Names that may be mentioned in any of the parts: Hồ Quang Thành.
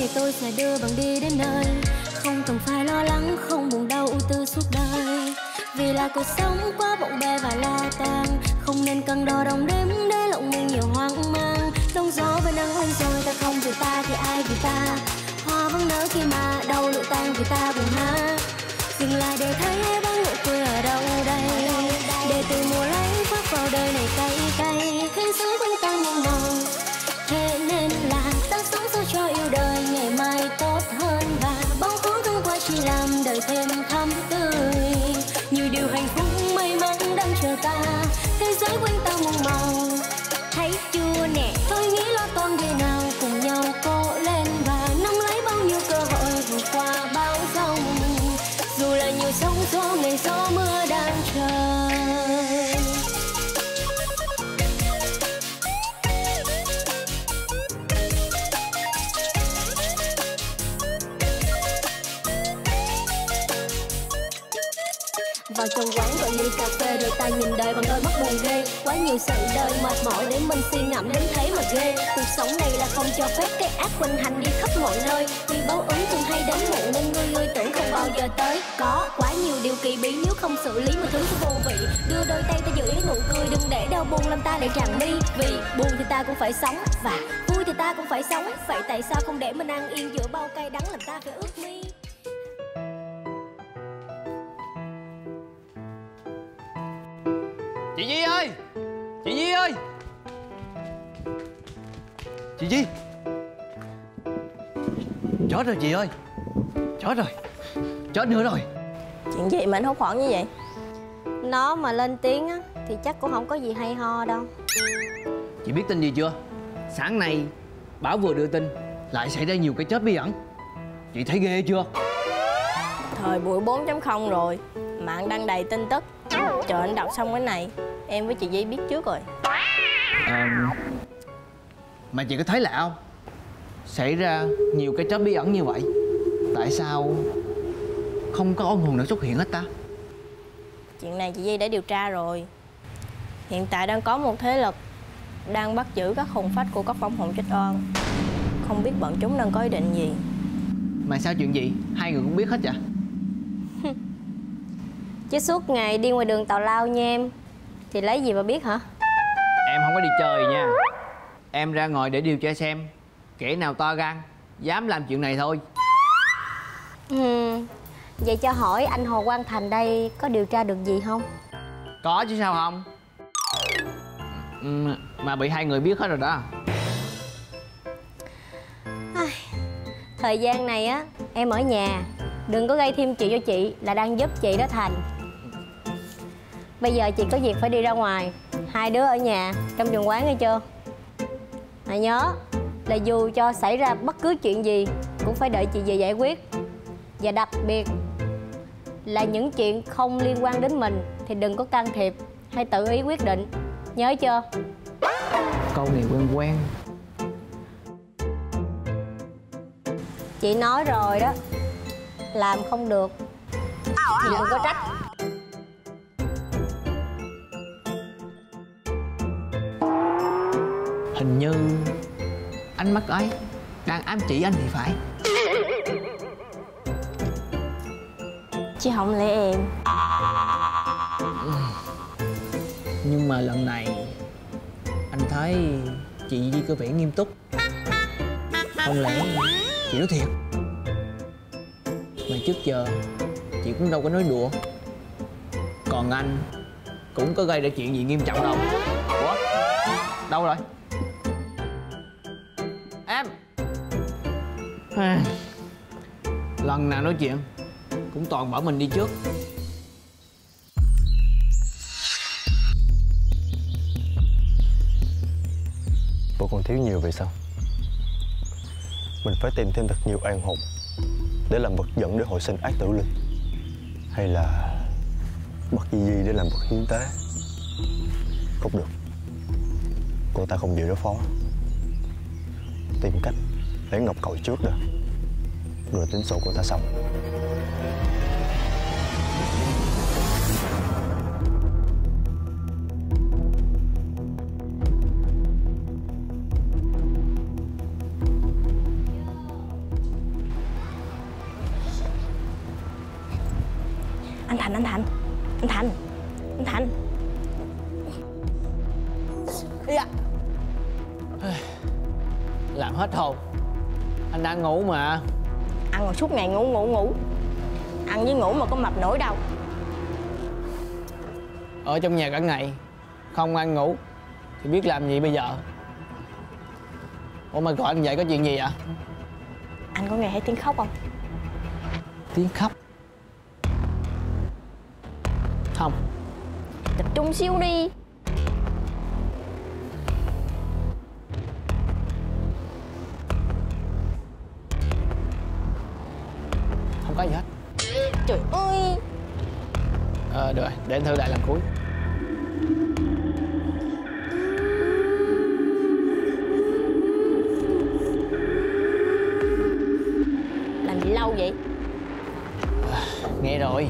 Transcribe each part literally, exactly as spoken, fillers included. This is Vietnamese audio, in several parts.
thì tôi sẽ đưa bạn đi đến nơi, không cần phải lo lắng, không buồn đau ưu tư suốt đời. Vì là cuộc sống quá bộn bề và lo toan, không nên cân đo đong đếm để lòng mình nhiều hoang mang. Đông gió và nắng hôn rồi ta không vì ta thì ai vì ta, hoa vẫn nở khi mà đau lụi tan vì ta buồn ha. Dừng lại để thấy bóng nụ cười ở đâu đây, để từ mùa lấy phát vào đời này cay cay. Thế giới vẫn tan muôn màu, thế nên là ta sống sao cho yêu đời ngày mai tốt hơn, và bóng tối thoáng qua chỉ làm đời thêm thắm tươi. Nhiều điều hạnh phúc may mắn đang chờ ta, thế giới quanh ta muôn màu. Thấy chưa nè, tôi nghĩ lo toan gì nào, cùng nhau cố lên và nắm lấy bao nhiêu cơ hội vượt qua bão giông. Dù là nhiều sóng gió, ngày gió mưa đang chờ. Vào trong quán gọi ly cà phê rồi ta nhìn đời bằng đôi mắt buồn ghê. Quá nhiều sự đời mệt mỏi để mình suy ngẫm đến thấy mà ghê. Cuộc sống này là không cho phép cái ác quanh hành đi khắp mọi nơi. Vì báo ứng thường hay đến muộn nên người người tưởng không bao giờ tới. Có quá nhiều điều kỳ bí nếu không xử lý một thứ sẽ vô vị. Đưa đôi tay ta giữ lấy nụ cười, đừng để đau buồn làm ta lại tràn mi. Vì buồn thì ta cũng phải sống và vui thì ta cũng phải sống. Vậy tại sao không để mình an yên giữa bao cay đắng làm ta phải ướt mi? Chị Di ơi! Chị Di ơi! Chị Di! Chết rồi chị ơi! Chết rồi! Chết nữa rồi! Chuyện gì mà anh hốt hoảng như vậy? Nó mà lên tiếng á thì chắc cũng không có gì hay ho đâu. Chị biết tin gì chưa? Sáng nay báo vừa đưa tin lại xảy ra nhiều cái chết bí ẩn. Chị thấy ghê chưa? Thời buổi bốn chấm không rồi, mạng đăng đầy tin tức. Trời, anh đọc xong cái này em với chị Di biết trước rồi. À, mà chị có thấy lạ không? Xảy ra nhiều cái chết bí ẩn như vậy, tại sao không có oan hồn nào xuất hiện hết ta? Chuyện này chị Di đã điều tra rồi. Hiện tại đang có một thế lực đang bắt giữ các hồn phách của các vong hồn trích oan. Không biết bọn chúng đang có ý định gì. Mà sao chuyện gì hai người cũng biết hết vậy? Chứ suốt ngày đi ngoài đường tào lao nha em, thì lấy gì mà biết hả? Em không có đi chơi nha. Em ra ngoài để điều tra xem kẻ nào to gan dám làm chuyện này thôi. Ừ. Vậy cho hỏi anh Hồ Quang Thành đây có điều tra được gì không? Có chứ sao không. Ừ, mà bị hai người biết hết rồi đó. Ai... Thời gian này á em ở nhà, đừng có gây thêm chuyện cho chị là đang giúp chị đó Thành. Bây giờ chị có việc phải đi ra ngoài, hai đứa ở nhà trong vườn quán nghe chưa? Mà nhớ là dù cho xảy ra bất cứ chuyện gì cũng phải đợi chị về giải quyết. Và đặc biệt là những chuyện không liên quan đến mình thì đừng có can thiệp hay tự ý quyết định, nhớ chưa? Câu này quen quen. Chị nói rồi đó, làm không được thì đừng có trách. Hình như ánh mắt ấy đang ám chỉ anh thì phải. Chứ không lẽ em. Nhưng mà lần này anh thấy chị Di có vẻ nghiêm túc. Không lẽ chị nói thiệt? Mà trước giờ chị cũng đâu có nói đùa. Còn anh cũng có gây ra chuyện gì nghiêm trọng đâu. Ủa? Đâu rồi? Em! Lần nào nói chuyện cũng toàn bảo mình đi trước. Bộ còn thiếu nhiều vậy sao? Mình phải tìm thêm thật nhiều oan hồn để làm vật dẫn để hồi sinh ác tử linh, hay là bắt Di Di để làm vật hiến tế. Không được, cô ta không dễ đối phó. Tìm cách để ngọc cội trước đã, rồi tính sổ cô ta xong. Anh Thành, anh Thành. Dạ. Làm hết hồn. Anh đang ngủ mà. Ăn rồi suốt ngày ngủ ngủ ngủ. Ăn với ngủ mà có mập nổi đâu. Ở trong nhà cả ngày, không ăn ngủ thì biết làm gì bây giờ. Ủa mà gọi anh vậy có chuyện gì vậy? Anh có nghe thấy tiếng khóc không? Tiếng khóc? Không. Tập trung xíu đi. Không có gì hết. Trời ơi. Ờ, được rồi, để anh thử lại lần cuối. Làm gì lâu vậy? À, nghe rồi.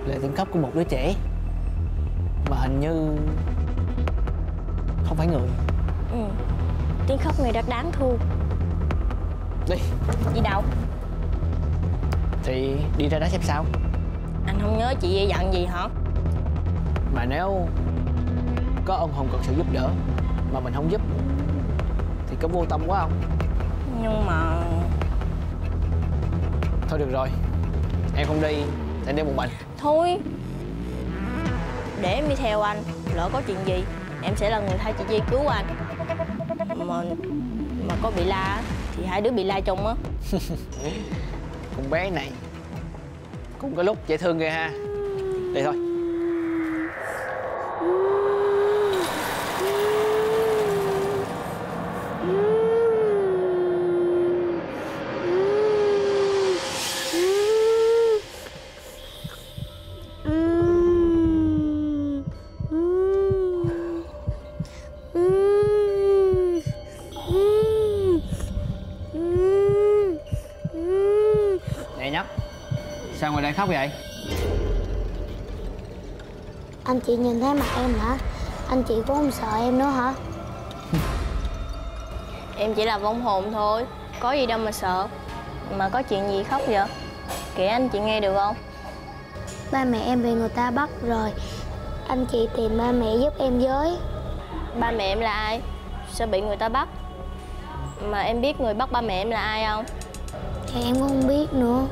Là tiếng khóc của một đứa trẻ. Mà hình như không phải người. Ừ. Tiếng khóc người đã đáng thương. Đi. Đi đâu? Thì đi ra đó xem sao. Anh không nhớ chị dây dặn gì hả? Mà nếu có ông Hùng cần sự giúp đỡ mà mình không giúp thì có vô tâm quá không? Nhưng mà... Thôi được rồi, em không đi, anh đi một mình. Thôi, để em đi theo anh, lỡ có chuyện gì em sẽ là người thay chị Di cứu anh. Mà mà có bị la thì hai đứa bị la chung á. Con bé này cũng có lúc dễ thương ghê ha. Đi thôi. Sao ngồi đây khóc vậy? Anh chị nhìn thấy mặt em hả? Anh chị cũng không sợ em nữa hả? Em chỉ là vong hồn thôi, có gì đâu mà sợ. Mà có chuyện gì khóc vậy? Kể anh chị nghe được không? Ba mẹ em bị người ta bắt rồi. Anh chị tìm ba mẹ giúp em với. Ba mẹ em là ai? Sao bị người ta bắt? Mà em biết người bắt ba mẹ em là ai không? Thì em cũng không biết nữa.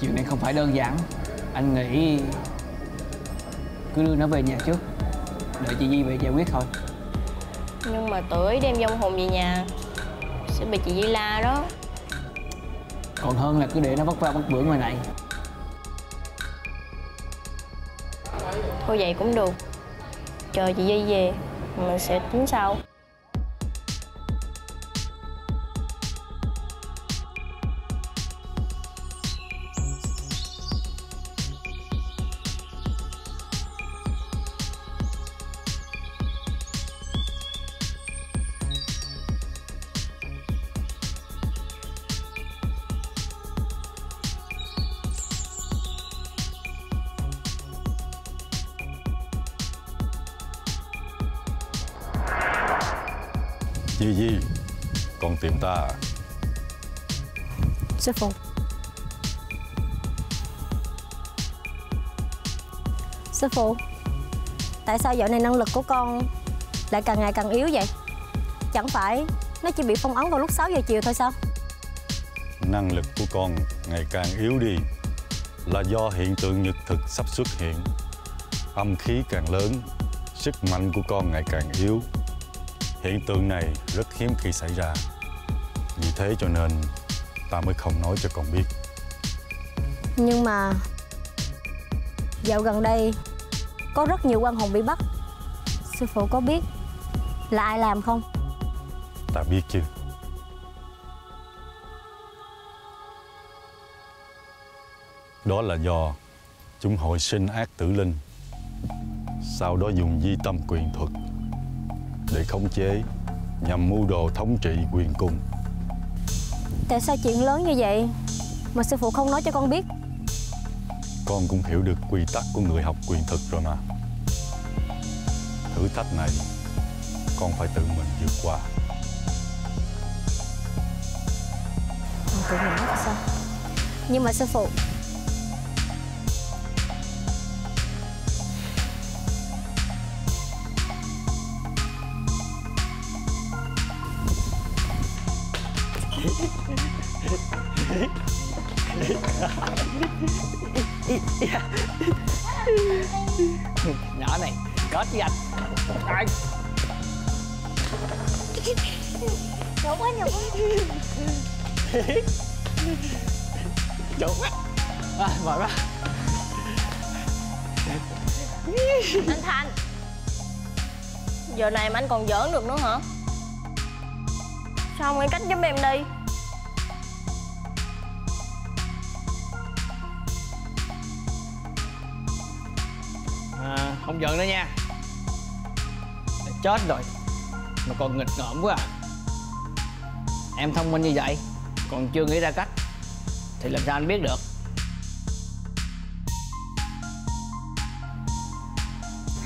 Chuyện này không phải đơn giản. Anh nghĩ cứ đưa nó về nhà trước, đợi chị Di về giải quyết thôi. Nhưng mà tuổi đem vong hồn về nhà sẽ bị chị Di la đó. Còn hơn là cứ để nó vất vả vất vưởng ngoài này. Thôi vậy cũng được. Chờ chị Di về mình sẽ tính sau. Di Di, con tìm ta à? Sư phụ. Sư phụ, tại sao dạo này năng lực của con lại càng ngày càng yếu vậy? Chẳng phải nó chỉ bị phong ấn vào lúc sáu giờ chiều thôi sao? Năng lực của con ngày càng yếu đi là do hiện tượng nhật thực sắp xuất hiện. Âm khí càng lớn, sức mạnh của con ngày càng yếu. Hiện tượng này rất hiếm khi xảy ra. Vì thế cho nên ta mới không nói cho con biết. Nhưng mà dạo gần đây có rất nhiều quan hồn bị bắt. Sư phụ có biết là ai làm không? Ta biết chứ. Đó là do chúng hồi sinh ác tử linh, sau đó dùng di tâm quyền thuật để khống chế nhằm mưu đồ thống trị quyền cung. Tại sao chuyện lớn như vậy mà sư phụ không nói cho con biết? Con cũng hiểu được quy tắc của người học quyền thực rồi mà. Thử thách này con phải tự mình vượt qua. Con tự mình biết sao? Nhưng mà sư phụ, Nhỏ này có chứ anh. Ai nhỏ quá, nhỏ quá. Chỗ quá. À, mỏi quá. Anh Thành, giờ này mà anh còn giỡn được nữa hả? Sao không nghĩ cách giúp em đi? À, không giận nữa nha. Chết rồi mà còn nghịch ngợm quá à. Em thông minh như vậy còn chưa nghĩ ra cách thì làm sao anh biết được?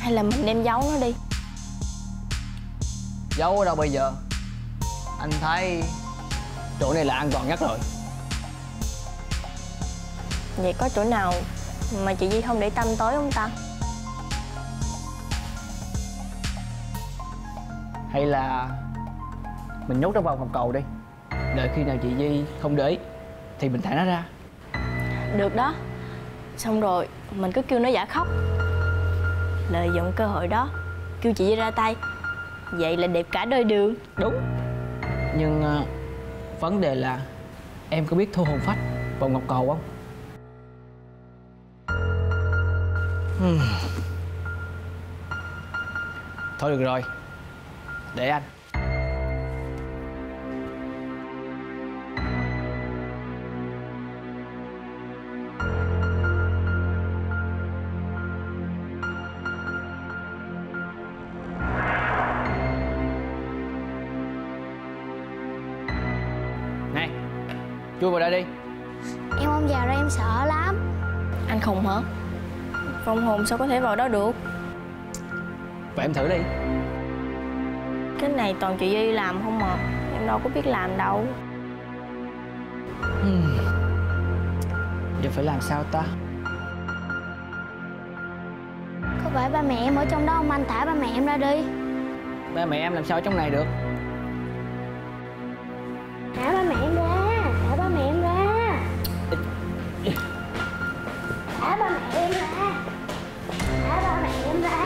Hay là mình đem giấu nó đi? Giấu ở đâu bây giờ? Anh thấy chỗ này là an toàn nhất rồi. Vậy có chỗ nào mà chị Di không để tâm tới không ta? Hay là mình nhốt nó vào phòng cầu đi, đợi khi nào chị Di không để ý thì mình thả nó ra. Được đó. Xong rồi mình cứ kêu nó giả khóc, lợi dụng cơ hội đó kêu chị Di ra tay. Vậy là đẹp cả đời đường. Đúng. Nhưng uh, vấn đề là em có biết thu hồn phách vào ngọc cầu không? Hmm. Thôi được rồi, để anh. Chui vào đây đi. Em không vào đây, em sợ lắm. Anh khùng hả? Phong hồn sao có thể vào đó được? Vậy em thử đi. Cái này toàn chị Di làm không mà, em đâu có biết làm đâu. uhm. Giờ phải làm sao ta? Có phải ba mẹ em ở trong đó không anh? Thả ba mẹ em ra đi. Ba mẹ em làm sao ở trong này được? Thả ba mẹ em ra. Thả ba mẹ em ra. Thả ba mẹ em ra. Thả ba mẹ em ra.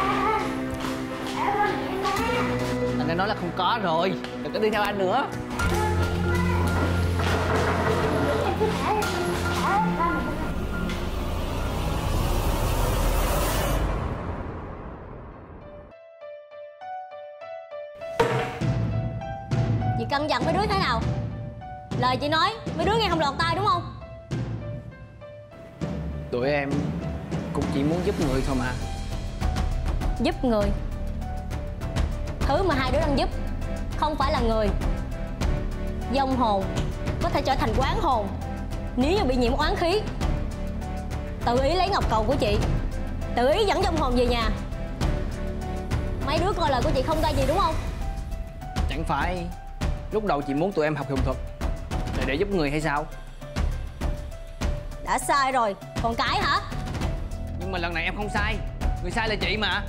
Anh đã nói là không có rồi, đừng có đi theo anh nữa. Chị cân dặn mấy đứa thế nào? Lời chị nói mấy đứa nghe không lọt tai đúng không? Tụi em cũng chỉ muốn giúp người thôi mà. Giúp người? Thứ mà hai đứa đang giúp không phải là người. Vong hồn có thể trở thành oán hồn nếu như bị nhiễm oán khí. Tự ý lấy ngọc cầu của chị, tự ý dẫn vong hồn về nhà. Mấy đứa coi lời của chị không ra gì đúng không? Chẳng phải lúc đầu chị muốn tụi em học hồn thuật để, để giúp người hay sao? Đã sai rồi còn cãi hả? Nhưng mà lần này em không sai, người sai là chị mà.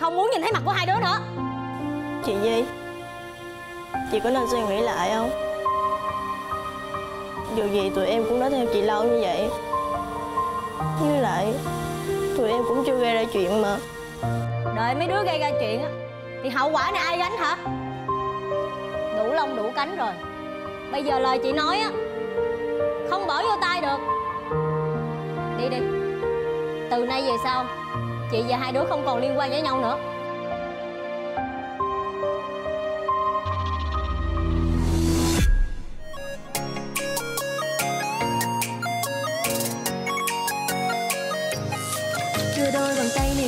Không muốn nhìn thấy mặt của hai đứa nữa. Chị Di, chị có nên suy nghĩ lại không? Dù gì tụi em cũng đã theo chị lâu như vậy, với lại tụi em cũng chưa gây ra chuyện mà. Đợi mấy đứa gây ra chuyện thì hậu quả này ai gánh hả? Đủ lông đủ cánh rồi. Bây giờ lời chị nói á không bỏ vô tai được. Đi đi. Từ nay về sau chị và hai đứa không còn liên quan với nhau nữa.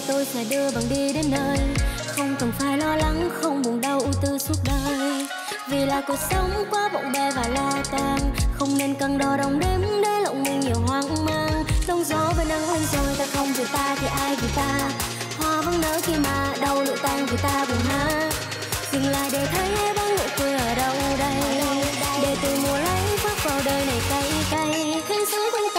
thì tôi sẽ đưa bạn đi đến nơi, không cần phải lo lắng, không buồn đau ưu tư suốt đời. Vì là cuộc sống quá bộn bề và lo toan, không nên cân đo đong đếm để lòng mình nhiều hoang mang. Đông gió và nắng lên rồi ta không vì ta thì ai vì ta, hoa vẫn nở khi mà đau lụa tan vì ta buồn ha. Dừng lại để thấy bóng nụ cười ở đâu đây, để từ mùa lấy khoác vào đời này cay cay. Khiến sống